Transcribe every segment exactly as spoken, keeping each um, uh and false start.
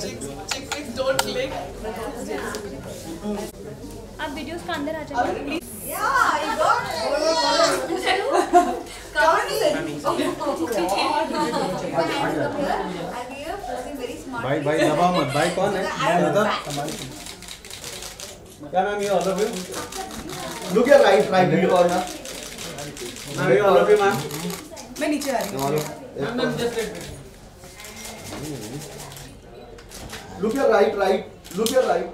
Chick flicks don't click. आप videos का अंदर आ जाएँ। Yeah, I got it. भाई भाई दबाओ मत भाई कौन है क्या मैम ये all of you look your right right video और ना मैम ये ऑल ऑफ यू मैम मैं नीचे आ रही हूं ma'am just wait look your right right look your right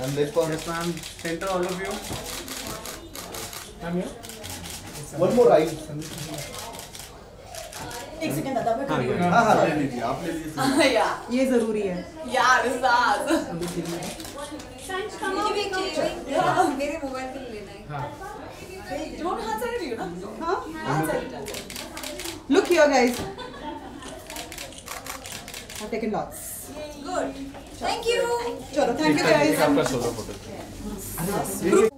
and this for this ma'am centre all of you ma'am ये one more right एक सेकंड दादा मैं कर रही हूं हां हां ले लीजिए आप ले लीजिए यार ये जरूरी है यार साथ साइंस का मूवी मेरे मोबाइल पे लेना है हां डोंट हाथ से लियो ना हां हां चल look here guys I take in lots good thank you चलो थैंक यू गाइस आपका सोलो फोटो अरे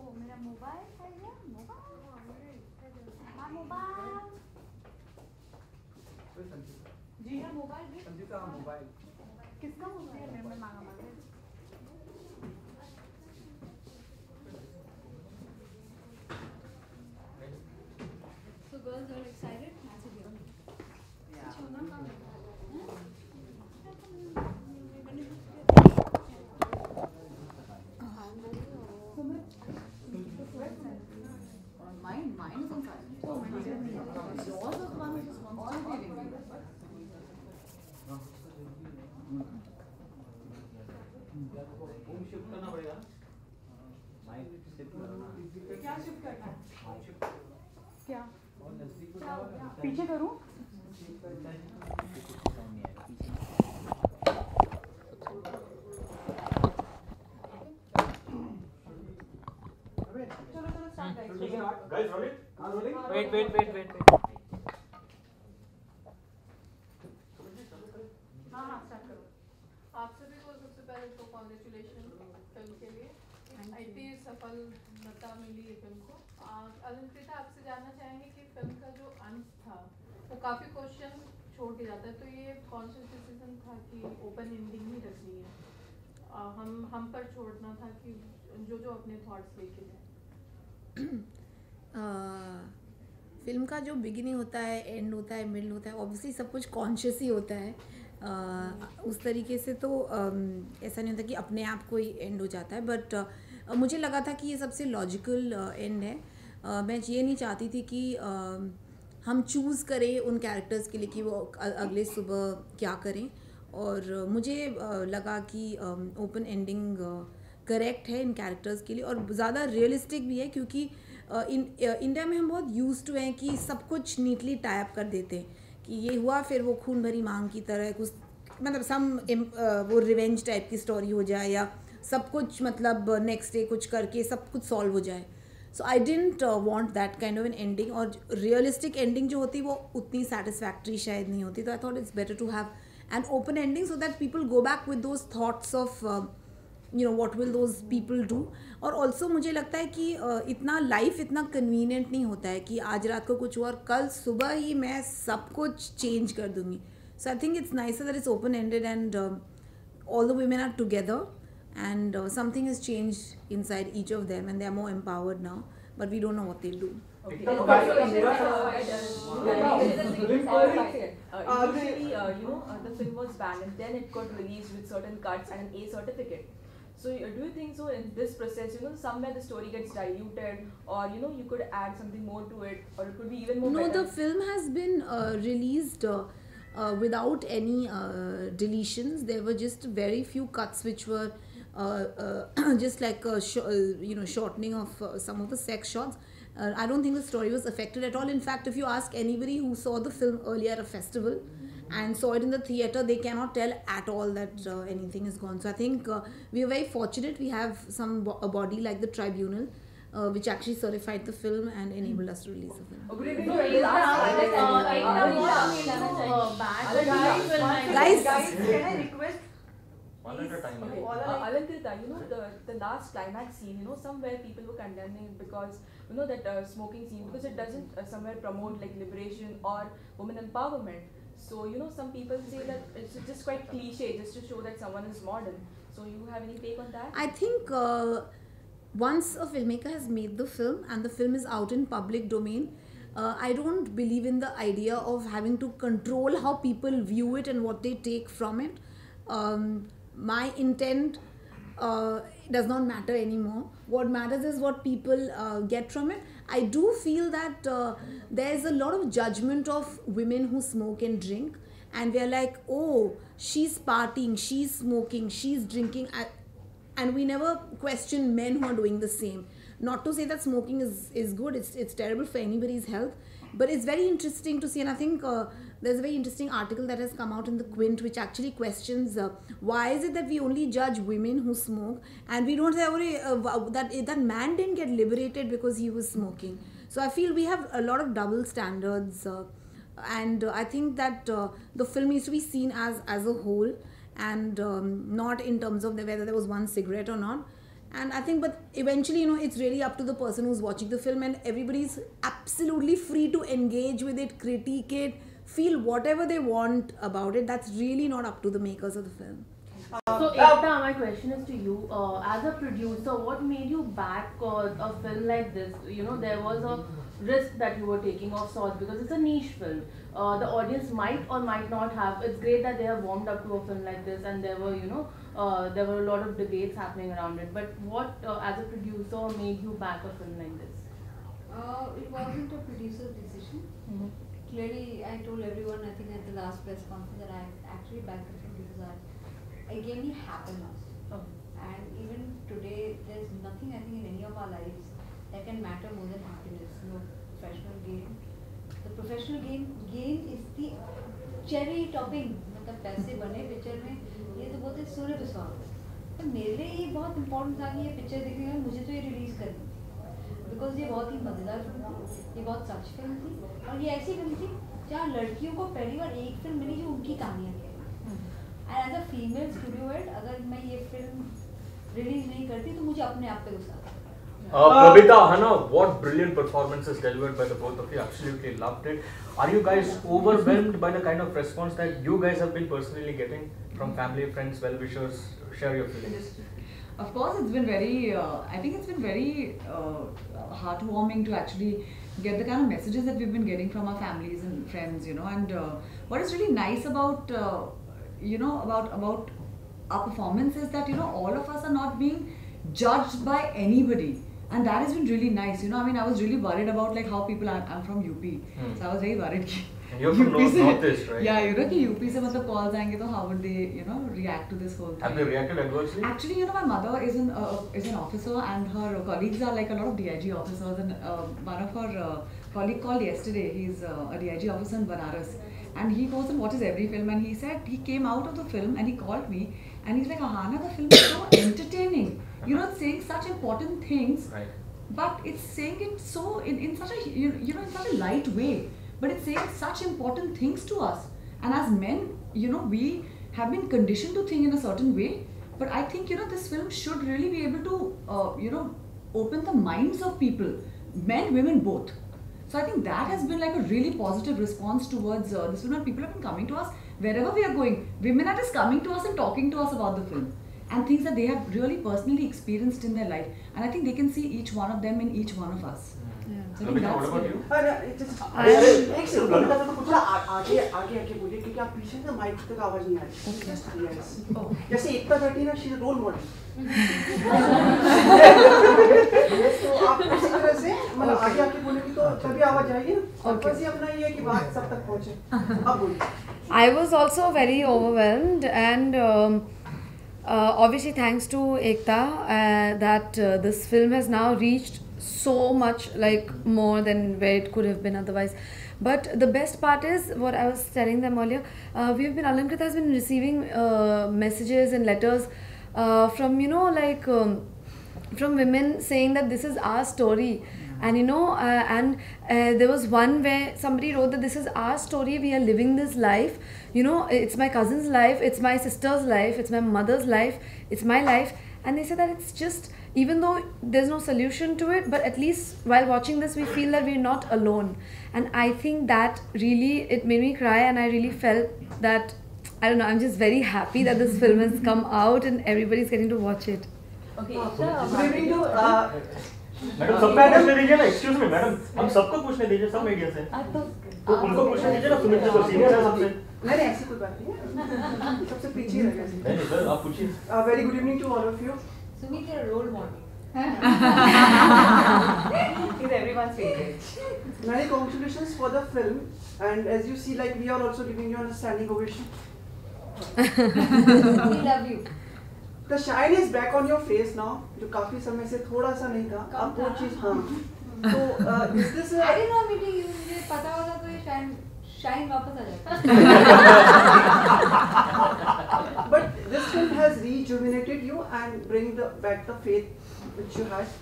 मेरा मोबाइल है या मोबाइल हां मोबाइल जी हां मोबाइल भी संजीव का मोबाइल किसका मोबाइल है मैं मांगा मांगा so girls are excited match है या छोना का और माइन माइन कौन सा है और तो कौन है और भी शिफ्ट करना पड़ेगा माइक शिफ्ट करना क्या शिफ्ट करना है क्या और नजदीक को पीछे करूं चलो चलो स्टार्ट गाइस गाइस रोलिंग हां rolling wait wait wait wait हां हां स्टार्ट करो आप सभी को सबसे पहले तो कॉन्ग्रेचुलेशन फिल्म के लिए आईटी सफलता मिली है फिल्म को और अलंकृता आपसे जानना चाहेंगे कि फिल्म का जो अंत था वो काफ़ी क्वेश्चन छोड़ के जाता है तो ये कॉन्शियस डिसीजन था कि ओपन एंडिंग ही रखनी है हम हम पर छोड़ना था कि जो जो अपने थॉट्स लेके जाए फिल्म का जो बिगिनिंग होता है एंड होता है मिड होता है ऑब्वियसली सब कुछ कॉन्शियस ही होता है Uh, उस तरीके से तो uh, ऐसा नहीं होता कि अपने आप को ही एंड हो जाता है बट uh, मुझे लगा था कि ये सबसे लॉजिकल एंड uh, है uh, मैं ये नहीं चाहती थी कि uh, हम चूज़ करें उन कैरेक्टर्स के लिए कि वो अगले सुबह क्या करें और uh, मुझे uh, लगा कि ओपन एंडिंग करेक्ट है इन कैरेक्टर्स के लिए और ज़्यादा रियलिस्टिक भी है क्योंकि uh, इन uh, इंडिया में हम बहुत यूज्ड टू हैं कि सब कुछ नीटली टाई अप कर देते हैं कि ये हुआ फिर वो खून भरी मांग की तरह कुछ मतलब सम वो रिवेंज टाइप की स्टोरी हो जाए या सब कुछ मतलब नेक्स्ट डे कुछ करके सब कुछ सॉल्व हो जाए so I didn't want that kind of an ending और रियलिस्टिक एंडिंग जो होती वो उतनी सेटिस्फैक्ट्री शायद नहीं होती तो I thought it's better to have an open ending so that people go back with those thoughts of you know what will those people do और ऑल्सो मुझे लगता है कि uh, इतना लाइफ इतना कन्वीनियंट नहीं होता है कि आज रात को कुछ और कल सुबह ही मैं सब कुछ चेंज कर दूँगी so I think it's nice that it's open ended and all the women are together and something is changed inside each of them and they are more empowered now but we don't know what they do So do you think so in this process, you know, somewhere the story gets diluted, or you know, you could add something more to it, or it could be even more. No, better? The film has been uh, released uh, uh, without any uh, deletions. There were just very few cuts, which were uh, uh, just like a sh uh, you know shortening of uh, some of the sex shots. Uh, I don't think the story was affected at all. In fact, if you ask anybody who saw the film earlier at a festival. And saw it in the theater, they cannot tell at all that uh, anything is gone. So I think uh, we are very fortunate. We have some bo a body like the tribunal, uh, which actually certified the film and enabled us to release the film. Guys, can I request? All at a time. Okay. Alankrita, you know the the last climax scene. You know somewhere people were condemning it because you know that uh, smoking scene because it doesn't uh, somewhere promote like liberation or women empowerment. So, you know, some people say that it's just quite cliche just to show that someone is modern. So, you have any take on that? I think uh, once a filmmaker has made the film and the film is out in public domain, uh, I don't believe in the idea of having to control how people view it and what they take from it. Um, my intent uh, does not matter anymore. What matters is what people uh, get from it. I do feel that uh, there's a lot of judgment of women who smoke and drink, and we are like, oh, she's partying, she's smoking, she's drinking, and we never question men who are doing the same. Not to say that smoking is, is good, it's, it's terrible for anybody's health, but it's very interesting to see. And I think uh, there's a very interesting article that has come out in the Quint which actually questions uh, why is it that we only judge women who smoke and we don't say uh, that, that man didn't get liberated because he was smoking. So I feel we have a lot of double standards uh, and uh, I think that uh, the film needs to be seen as, as a whole and um, not in terms of the, whether there was one cigarette or not. And I think, but eventually, you know, it's really up to the person who's watching the film, and everybody's absolutely free to engage with it, critique it, feel whatever they want about it. That's really not up to the makers of the film. Uh, so, Ekta, my question is to you. Uh, as a producer, what made you back uh, a film like this? You know, there was a risk that you were taking of sorts because it's a niche film. Uh, the audience might or might not have. It's great that they have warmed up to a film like this, and there were, you know, uh, there were a lot of debates happening around it. But what, uh, as a producer, made you back a film like this? Uh, it wasn't a producer's decision. Mm-hmm. Clearly, I told everyone, I think at the last press conference, that I actually backed the film because I, it gave me happiness. Oh. And even today, there's nothing, I think, in any of our lives that can matter more than happiness. No professional gain. The professional gain gain is the cherry topping. मतलब पैसे बने picture में ये तो बोलते सूर्य विश्वास। तो मेरे लिए ये बहुत important था कि ये पिक्चर देखने में मुझे तो ये रिलीज करनी थी। Because ये बहुत ही मजेदार फिल्म थी, ये बहुत सच फिल्म थी और ये ऐसी फिल्म थी जहाँ लड़कियों को पहली बार एक फिल्म मिली जो उनकी कहानियाँ कहे। And as a female studio head, अगर मैं ये फिल्म रिलीज नहीं करती तो मुझे अपने आप पे गुस्सा आता। Uh, Prabita, Aahana, what brilliant performances delivered by the both of you. Absolutely loved it. Are you guys overwhelmed by the kind of response that you guys have been personally getting from family, friends, well-wishers? Share your feelings. Of course, it's been very, uh, I think it's been very uh, heartwarming to actually get the kind of messages that we've been getting from our families and friends, you know. And uh, what is really nice about, uh, you know, about, about our performance is that, you know, all of us are not being judged by anybody. And that has been really nice, you know. I mean, I was really worried about like how people are. I'm from U P, hmm. so I was very worried. And you're from North, Northeast, right? Yeah, you know, ki U P se matlab calls aayenge, so how would they, you know, react to this whole thing? Have they reacted adversely? Actually, you know, my mother is an uh, is an officer, and her colleagues are like a lot of D I G officers. And uh, one of her uh, colleague called yesterday. He's uh, a D I G officer in Banaras, and he goes and watches every film. And he said he came out of the film and he called me, and he's like, Aahana, the film is so entertaining. You're not saying such important things, right. But it's saying it so in, in such a you, you know in such a light way. But it's saying such important things to us. And as men, you know, we have been conditioned to think in a certain way. But I think you know this film should really be able to uh, you know open the minds of people, men, women, both. So I think that has been like a really positive response towards uh, this film. And people have been coming to us wherever we are going. Women are just coming to us and talking to us about the film. And things that they have really personally experienced in their life, and I think they can see each one of them in each one of us. Yeah. So I think that's good. I was also very overwhelmed and. Um, Uh, obviously, thanks to Ekta, uh, that uh, this film has now reached so much, like more than where it could have been otherwise. But the best part is what I was telling them earlier. Uh, we've been Alankrita has been receiving uh, messages and letters uh, from you know like um, from women saying that this is our story. And you know, uh, and uh, there was one where somebody wrote that this is our story, we are living this life. You know, it's my cousin's life, it's my sister's life, it's my mother's life, it's my life. And they said that it's just, even though there's no solution to it, but at least while watching this we feel that we're not alone. And I think that really, it made me cry, and I really felt that, I don't know, I'm just very happy that this film has come out and everybody's getting to watch it. Okay, Ekta. Madam सब पे पूछने दीजिए ना, excuse me madam, हम सबको पूछने दीजिए, सब मीडिया से तो उनको पूछने दीजिए ना, सुमित को सीनियर है सबसे। नहीं नहीं, ऐसी कोई बात नहीं, सबसे पीछे रह गए। नहीं नहीं सर, आप पूछिए। Very good evening to all of you. Sumit is a role model, is everyone favourite. Madam congratulations for the film, and as you see like we are also giving you a standing ovation. We love you. The shine is back on your face now, जो काफी समय से थोड़ा सा नहीं था, अब वो चीज हाँ। तो is this? I didn't know meeting you, मुझे पता होगा तो ये shine shine वापस आ जाएगा। But this film has rejuvenated you and bring the back the faith which you had.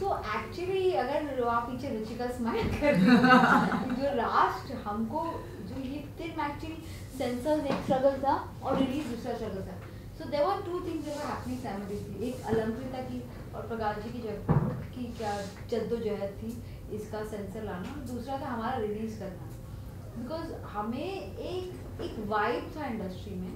So actually अगर आप पीछे रुचिका smile कर रही, जो last हमको जो ये film actually censor एक struggle था और release दूसरा struggle था। So there were two things that were happening simultaneously. एक अलंकृता की और प्रकाश जी की जगह की क्या जद्दोजहद थी इसका सेंसर लाना, दूसरा था हमारा रिलीज करना, बिकॉज हमें एक एक वाइब था इंडस्ट्री में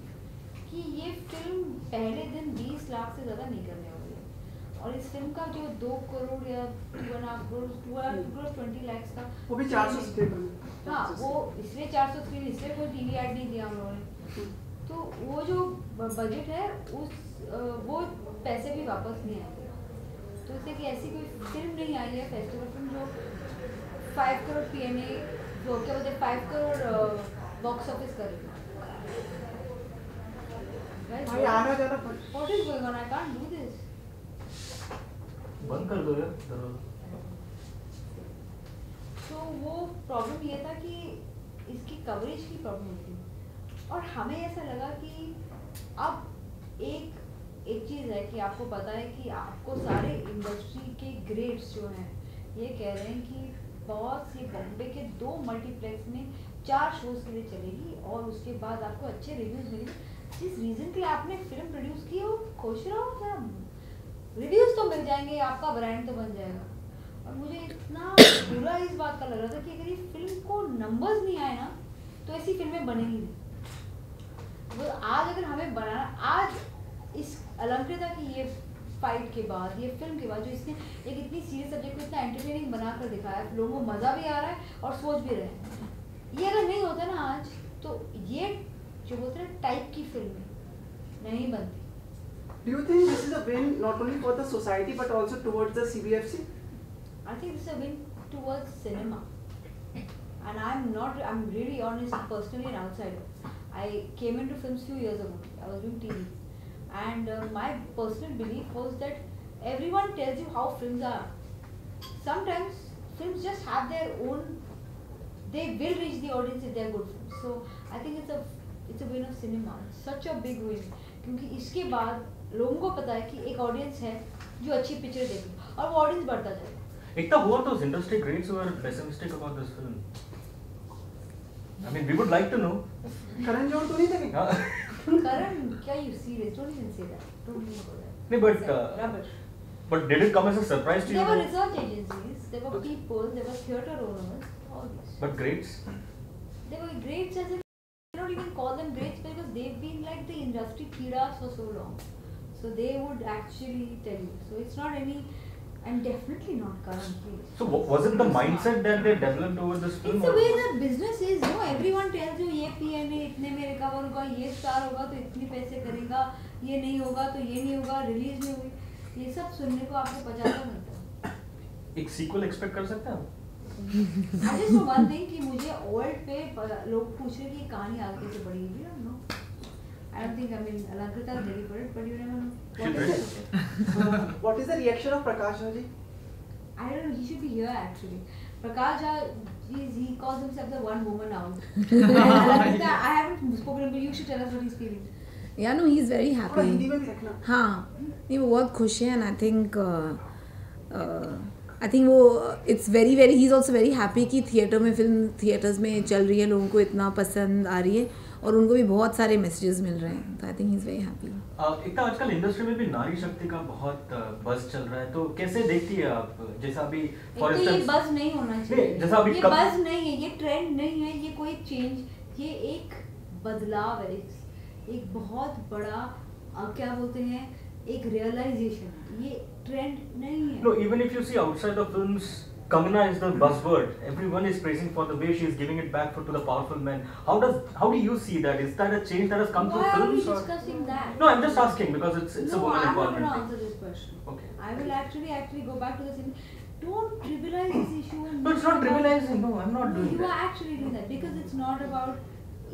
कि ये फिल्म पहले दिन बीस लाख से ज़्यादा नहीं करने वाली है, और इस फिल्म का जो दो करोड़ या two and half crore two and crore twenty lakhs का वो भी चार सौ स्क्रीन, हाँ वो इसलिए चार सौ स्क्रीन इसलिए कोई टी वी एड नहीं दिया हम लोगों ने, तो वो जो बजट है उस वो पैसे भी वापस नहीं आए, तो इससे कि ऐसी कोई फिल्म नहीं आई है फेस्टिवल फिल्म जो five crore P N A जो क्या बोलते हैं फाइव करोड़ बॉक्स ऑफिस करेगी। What is going on? I can't do this. बंद कर दो यार। तो वो प्रॉब्लम ये था कि इसकी कवरेज की प्रॉब्लम थी, और हमें ऐसा लगा कि अब एक एक चीज़ है कि आपको पता है कि आपको सारे इंडस्ट्री के ग्रेड्स जो हैं ये कह रहे हैं कि बहुत सी बॉम्बे के दो मल्टीप्लेक्स में चार शोज के लिए चलेगी और उसके बाद आपको अच्छे रिव्यूज मिलेंगे। जिस रीज़न के लिए आपने फिल्म प्रोड्यूस की हो खुश रहो, क्या रिव्यूज़ तो मिल जाएंगे, आपका ब्रांड तो बन जाएगा। और मुझे इतना बुरा इस बात का लग रहा था कि अगर ये फिल्म को नंबर्स नहीं आए ना तो ऐसी फिल्में बनेंगी नहीं। वो आज अगर हमें बनाना, आज इस अलंकृता की ये फाइट के बाद, ये फिल्म के बाद जो इसने एक इतनी सीरियस सब्जेक्ट को इतना एंटरटेनिंग बना कर दिखाया, लोगों को मज़ा भी आ रहा है और सोच भी रहे हैं, ये अगर नहीं होता ना आज तो ये जो बोलते हैं टाइप की फिल्में नहीं बनती। Do you think this is a win not only for the society but also towards the C B F C? I think this is a win towards cinema, and I am not I am really honest personally an outsider. I came into films few years ago. I was doing T V, and uh, my personal belief was that everyone tells you how films are. Sometimes films just have their own. They will reach the audience if they are good films. So I think it's a it's a win of cinema. It's such a big win. क्योंकि इसके बाद लोगों को पता है कि एक audience है जो अच्छी picture देखेगी और वो audience बढ़ता जाएगा। Ekta, who are those industry greats who are pessimistic about this film? I mean, we would like to know. Karan जोड़ तो नहीं था क्या? Karan, क्या you serious? Don't even say that. Don't even say that. नहीं, but uh, but did it come as a surprise to you? There were research agencies, there were people, there were theatre owners, all this. But greats? There were greats as in I don't even call them greats because they've been like the industry kidas for so long. So they would actually tell you. So it's not any. And definitely not currently. So was it the mindset that they developed over this film? It's the way the business is. No, everyone tells you ये P M A इतने में recover होगा, ये star होगा तो इतने पैसे करेगा, ये नहीं होगा तो ये नहीं होगा, release नहीं होगी, ये सब सुनने को आपको पचास का मिलता है। एक sequel expect कर सकते हैं? I just know one thing कि मुझे old पे लोग पूछ रहे कि कहानी आगे से बढ़ेगी या no? I don't think, I mean, Alankrita is ready for it, but you never know. What is, what is the reaction of Prakash ji? I don't know, he should be here actually. Prakash ji, he calls himself the one woman out. Alankrita, I haven't spoken, but you should tell us what he's feeling. Yeah, no, he's very happy. और हिंदी में भी रखना। हाँ, नहीं वो बहुत खुश है, and I think, uh, uh, I think वो it's very very he's also very happy कि थिएटर में फिल्म थिएटर्स में चल रही है, लोगों को इतना पसंद आ रही है। और उनको भी बहुत सारे मैसेजेस मिल रहे हैं, तो I think he is very happy. Ekta, आजकल इंडस्ट्री में भी नारी शक्ति का बहुत बस चल रहा है, तो कैसे देखती है आप? जैसा अभी फॉर इंस्टेंस ये बस नहीं होना चाहिए, जैसा अभी ये बस नहीं है, ये ट्रेंड नहीं है, ये कोई चेंज, ये एक बदलाव है, एक बहुत बड़ा क्या बोलते हैं एक रियलाइजेशन, ये ट्रेंड नहीं है। No, even if you see outside of films, Kangana is the buzzword. Everyone is praising for the way she is giving it back for to the powerful men. How does how do you see that? Is that a change that has come through films? Why are we discussing that? No, I'm just asking because it's it's a woman empowerment. No, I'm not going to answer this question. Okay. I will actually actually go back to the thing. Don't trivialize this issue. No, it's not trivializing. No, I'm not doing that. You are actually doing that because it's not about.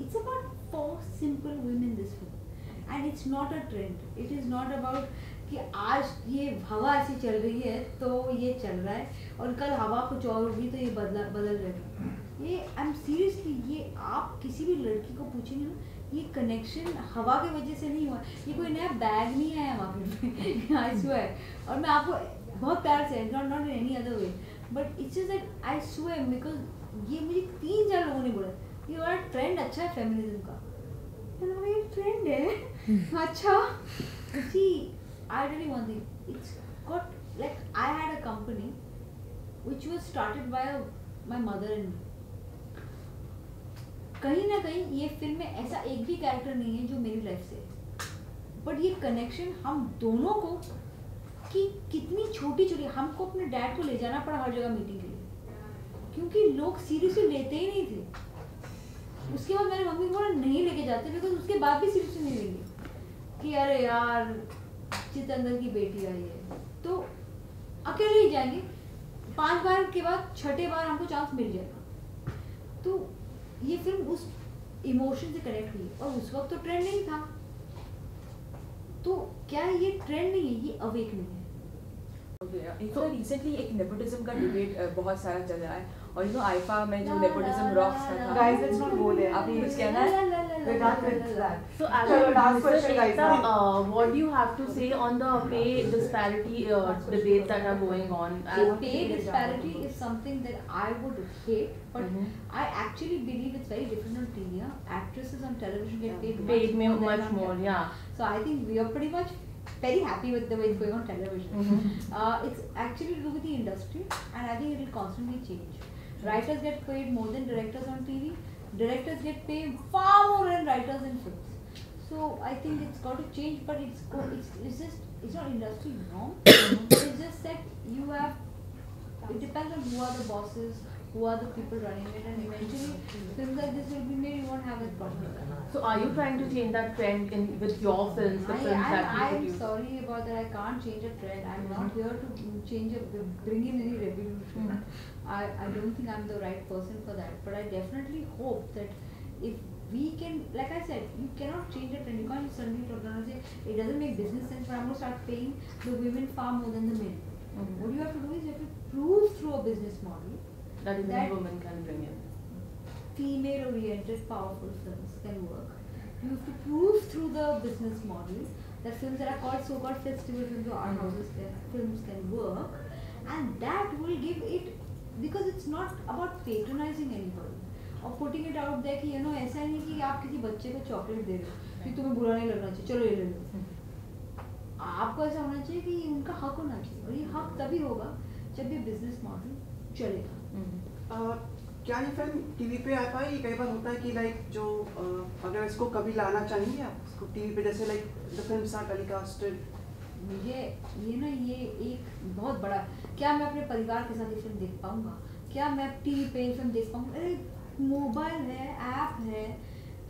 It's about four simple women this film, and it's not a trend. It is not about. कि आज ये हवा ऐसी चल रही है तो ये चल रहा है और कल हवा कुछ और होगी तो ये बदला बदल जाएगा। ये आई एम सीरियसली, ये आप किसी भी लड़की को पूछेंगे ना, ये कनेक्शन हवा की वजह से नहीं हुआ, ये कोई नया बैग नहीं आया हमारे पे, आई स्वेयर। और मैं आपको बहुत प्यार से, not not any other way, but it's just that I swear, because ये मुझे तीन चार लोगों ने बोला ये वाला ट्रेंड अच्छा है फेमिनिज्म का, ये ट्रेंड है अच्छा जी। I really want it. It's got like I had a company, which was started by a, my mother and me. कहीं ना कहीं ये फिल्म में ऐसा एक भी कैरेक्टर नहीं है जो मेरी लाइफ से, बट ये कनेक्शन हम दोनों को कि कितनी छोटी छोटी, हमको अपने डैड को ले जाना पड़ा हर जगह मीटिंग के लिए क्योंकि लोग सीरियसली लेते ही नहीं थे। उसके बाद मेरी मम्मी बोला नहीं लेके जाते बिकॉज उसके बाद भी सीरियसली नहीं लेंगे कि अरे यार चितंदर की बेटी आई है तो अकेले ही जाएंगे, पांच बार के बाद छठे बार हमको चांस मिल जाएगा। तो ये फिल्म उस इमोशन से कनेक्ट हुई और उस वक्त तो ट्रेंड नहीं था, तो क्या ये ट्रेंड नहीं है, ये अवेकनिंग है। तो रिसेंटली एक नेपोटिज्म का डिबेट बहुत सारा चल रहा है और यू नो आईफा में जो नेपोटिज्म रॉक्स था, guys let's not go there, आपने कुछ कहना है? We don't with that. So चलो last question guys, what do you have to say on the pay disparity debate that are going on? Pay disparity is something that I would hate, but I actually believe it's very different on TV. Actresses on television get paid paid में much more, या so I think we are pretty much very happy with the way it's going on television. Mm-hmm. uh, it's actually to do with the industry, and I think it will constantly change. Writers get paid more than directors on T V. Directors get paid far more than writers in films. So I think it's got to change, but it's it's, it's just it's not industry norm. It's just that you have. It depends on who are the bosses, who are the people running it, and eventually films like this will be made. You won't have that problem. So are you trying to change that trend in with your films? The I, films I'm, that I'm you sorry about that. I can't change a trend. I'm mm-hmm. not here to change a bring in any revolution. Mm-hmm. I I don't think I'm the right person for that. But I definitely hope that if we can, like I said, you cannot change a trend. You can't suddenly turn around and say it doesn't make business sense. But I'm going to start paying the women far more than the men. Mm-hmm. What you have to do is you have to prove through a business model. That is that women can bring in. Female-oriented, powerful films can work. You have to prove through the business model that films that are called so-called festival films or art houses can, films can work, and that will give it, because it's not about patronizing anybody or putting it out there कि you know ऐसा नहीं कि आप किसी बच्चे को chocolate दे रहे हो कि तुम्हें बुरा नहीं लगना चाहिए, चलो ये ले लो। आपको ऐसा होना चाहिए कि उनका हक होना चाहिए और ये हक तभी होगा जब ये business model चलेगा। क्या ये फिल्म टीवी पे आ पाए? कई बार होता है कि लाइक जो अगर इसको कभी लाना चाहेंगे आप इसको टीवी पे, जैसे like the films are telecasted. मुझे ये ना ये एक बहुत बड़ा, क्या मैं अपने परिवार के साथ ये फिल्म देख पाऊँगा, क्या मैं टीवी पे ये फिल्म देख पाऊँगा? अरे मोबाइल है, ऐप है,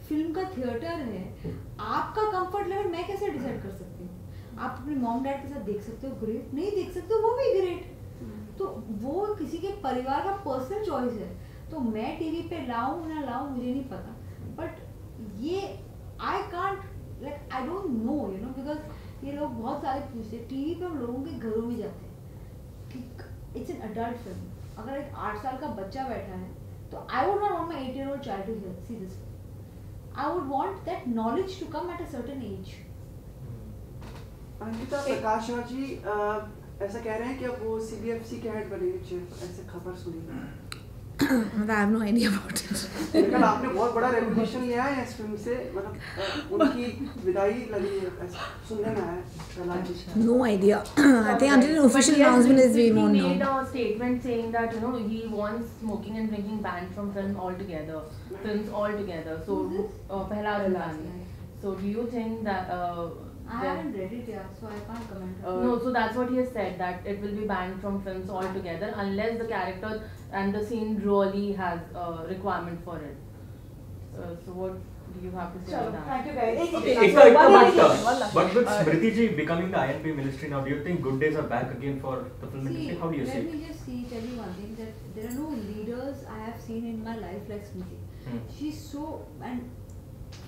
फिल्म का थिएटर है, आपका कम्फर्ट लेवल मैं कैसे डिसाइड कर सकती हूँ? आप अपने मॉम डैड के साथ देख सकते हो, ग्रेट, नहीं देख सकते हो वो भी ग्रेट, तो वो किसी के परिवार का पर्सनल चॉइस है। तो मैं टीवी पे लाऊं ना लाऊं मुझे नहीं पता, बट ये I can't like I don't know you know, because ये लोग बहुत सारे पूछते हैं टीवी पे, हम लोगों के घरों में जाते हैं कि इट्स एन अडल्ट फिल्म, अगर एक आठ साल का बच्चा बैठा है तो I would not want my eight year old child to see this film. I would want that knowledge to come at a certain age. Ankita, Prakash ji ऐसा कह रहे हैं कि अब वो सी बी एफ सी के हेड बनेंगे, ऐसे खबर सुनी। मतलब I have no idea about it. लेकिन आपने बहुत बड़ा रेवोल्यूशन लिया है इस फिल्म से, मतलब उनकी विदाई लगी है, सुनने में आया है. No idea. I think until an official announcement is we won't know. He made a statement saying that you know he wants smoking and drinking banned from film altogether, films altogether. So पहला ऐलान. So do you think that? I haven't read it yet, so I can't comment. Uh, no, so that's what he has said, that it will be banned from films altogether unless the character and the scene really has a uh, requirement for it. Uh, so what do you have to say about that? Thank you guys. Okay, okay. So, but, but with Smriti ji becoming the I and B ministry now, do you think good days are back again for the film industry? How do you see it? Let me just see, tell you one thing, that there are no leaders I have seen in my life like Smriti. Hmm. She's so... and.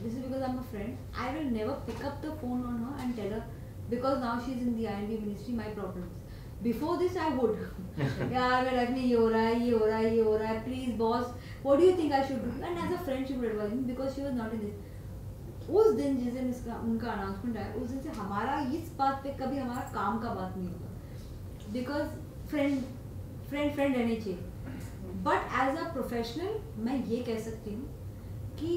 This is because I'm a friend. I will never pick up the phone on her and tell her, because now she's in the I and B ministry, my problems. Before this, I would. Yeah, my life mein ye ho raha hai, ye ho raha hai, ye ho raha hai. Please, boss, what do you think I should do? And as a friend, she would advise me because she was not in this. उस दिन जिस दिन इसका उनका announcement आया, उस दिन से हमारा इस बात पे कभी हमारा काम का बात नहीं होगा, because friend, friend, friend रहने चाहिए. But as a professional, मैं ये कह सकती हूँ कि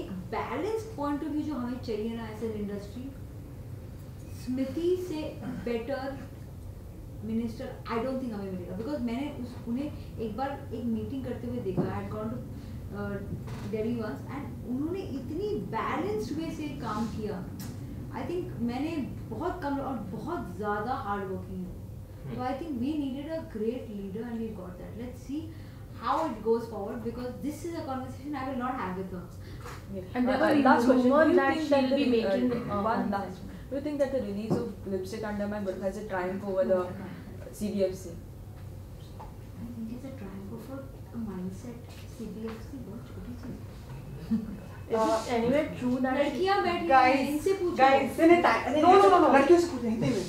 एक बैलेंस पॉइंट ऑफ व्यू जो हमें चाहिए ना ऐसे इंडस्ट्री, स्मृति से better minister I don't think हमें मिलेगा. बिकॉज मैंने उस उन्हें एक बार एक मीटिंग करते हुए देखा, I had gone to Delhi once, and उन्होंने इतनी बैलेंस्ड वे से काम किया. आई थिंक मैंने बहुत कम और बहुत ज़्यादा हार्ड वर्किंग है, तो I think we needed a great leader and we got that. Let's see how it goes forward, because this is a conversation I will not have with her. Yeah. And uh, uh, last question, do you that think that be making uh, uh, one last, do you think that the release of Lipstick Under My Burkha is a triumph over the C B F C? I think it's a triumph over a mindset. C B F C बहुत छोटी चीज़. Is it anyway true that लड़कियाँ बैठी हैं इनसे पूछो. Guys, guys, no no no, लड़कियों से पूछो हिंदी में.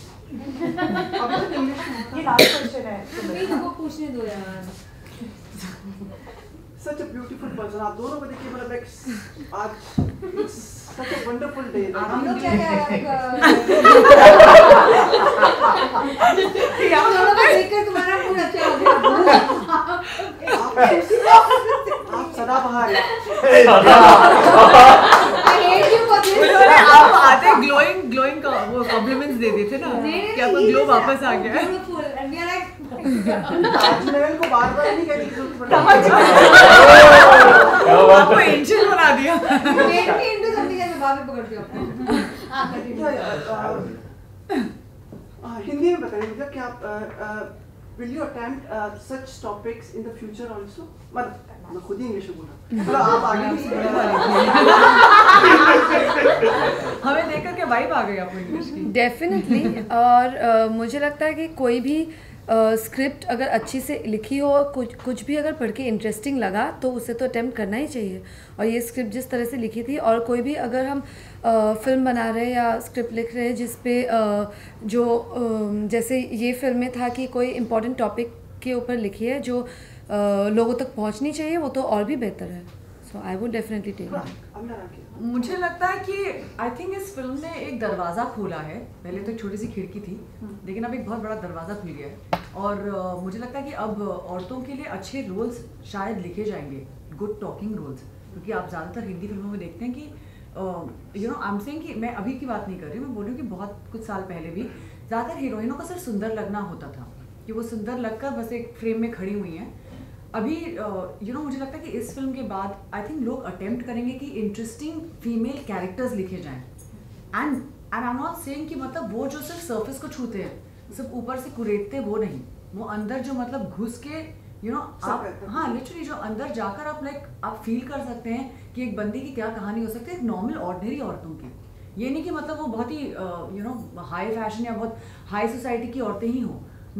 अब तो इंग्लिश में. ये last question है. प्लीज वो पूछने दो यार. Such a beautiful person. आप दोनों को देखिए मतलब एक आज such a wonderful day. हम लोग क्या क्या हम दोनों को देखकर तुम्हारा मूड अच्छा हो गया. आप सदाबहार हैं. I hate you for this. उन्होंने आप आते glowing glowing वो compliments दे दिए थे ना कि आपका glow वापस आ गया है. ताज महल को बार-बार नहीं कहने की जरूरत पड़ेगी. आपको एंजल बना दिया. मेरे भी इंडो समथिंग ऐसे बाबे पकड़ दिया आपने. हाँ करिए. हिंदी में बताइए मुझे कि आप will you attempt such topics in the future also? मतलब मैं खुद ही इंग्लिश बोला. मतलब आप आगे भी हमें देखकर क्या वाइब आ गई आपको इंग्लिश की? Definitely. और मुझे लगता है कि कोई भी स्क्रिप्ट अगर अच्छी से लिखी हो, कुछ कुछ भी अगर पढ़ के इंटरेस्टिंग लगा तो उसे तो अटेम्प्ट करना ही चाहिए. और ये स्क्रिप्ट जिस तरह से लिखी थी, और कोई भी अगर हम फिल्म बना रहे हैं या स्क्रिप्ट लिख रहे हैं जिस पे जो जैसे ये फिल्म में था कि कोई इम्पोर्टेंट टॉपिक के ऊपर लिखी है जो लोगों तक पहुंचनी चाहिए, वो तो और भी बेहतर है. So I would definitely take it. मुझे लगता है कि आई थिंक इस फिल्म ने एक दरवाज़ा खोला है. पहले तो एक छोटी सी खिड़की थी, लेकिन अब एक बहुत बड़ा दरवाज़ा खुल गया है. और uh, मुझे लगता है कि अब औरतों के लिए अच्छे रोल्स शायद लिखे जाएंगे, गुड टॉकिंग रोल्स. क्योंकि आप ज़्यादातर हिंदी फिल्मों में देखते हैं कि you know I am saying कि मैं अभी की बात नहीं कर रही, मैं बोल रही हूँ कि बहुत कुछ साल पहले भी ज़्यादातर हीरोइनों का सिर्फ सुंदर लगना होता था, कि वो सुंदर लगकर बस एक फ्रेम में खड़ी हुई हैं. अभी you uh, know you know, मुझे लगता है कि इस फिल्म के बाद आई थिंक लोग अटेम्प्ट करेंगे कि इंटरेस्टिंग फीमेल कैरेक्टर्स लिखे जाएं. And and I am not saying कि मतलब वो जो सिर्फ सर्फेस को छूते हैं, सिर्फ ऊपर से कुरेदते, वो नहीं, वो अंदर जो मतलब घुस के यू you नो know, आप हाँ लिटरली जो अंदर जाकर आप लाइक आप फील कर सकते हैं कि एक बंदी की क्या कहानी हो सकती है, एक नॉर्मल ऑर्डिनरी औरतों की. ये नहीं कि मतलब वो बहुत ही यू नो हाई फैशन या बहुत हाई सोसाइटी की औरतें ही हों,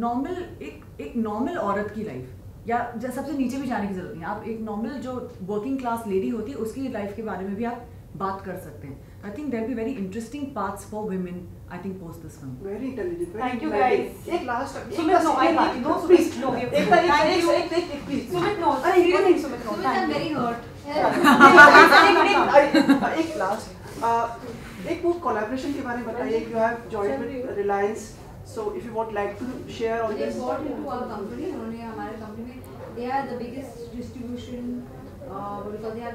नॉर्मल एक एक नॉर्मल औरत की लाइफ, या सबसे नीचे भी जाने की जरूरत नहीं है. आप एक नॉर्मल जो वर्किंग क्लास लेडी होती है उसकी लाइफ के बारे में भी आप बात कर सकते हैं. I think there be very interesting paths for women. I think post this film very intelligent. Thank you guys. एक last Sumit no I think no please no एक एक एक प्लीज सुमित नो अरे रियली नहीं Sumit no I am very hurt. एक last एक वो collaboration के बारे में बताइए. You have joined with Reliance, so if you would like to share on this. They bought into our company. उन्होंने हमारे कंपनी में they are the biggest distribution, uh, because they are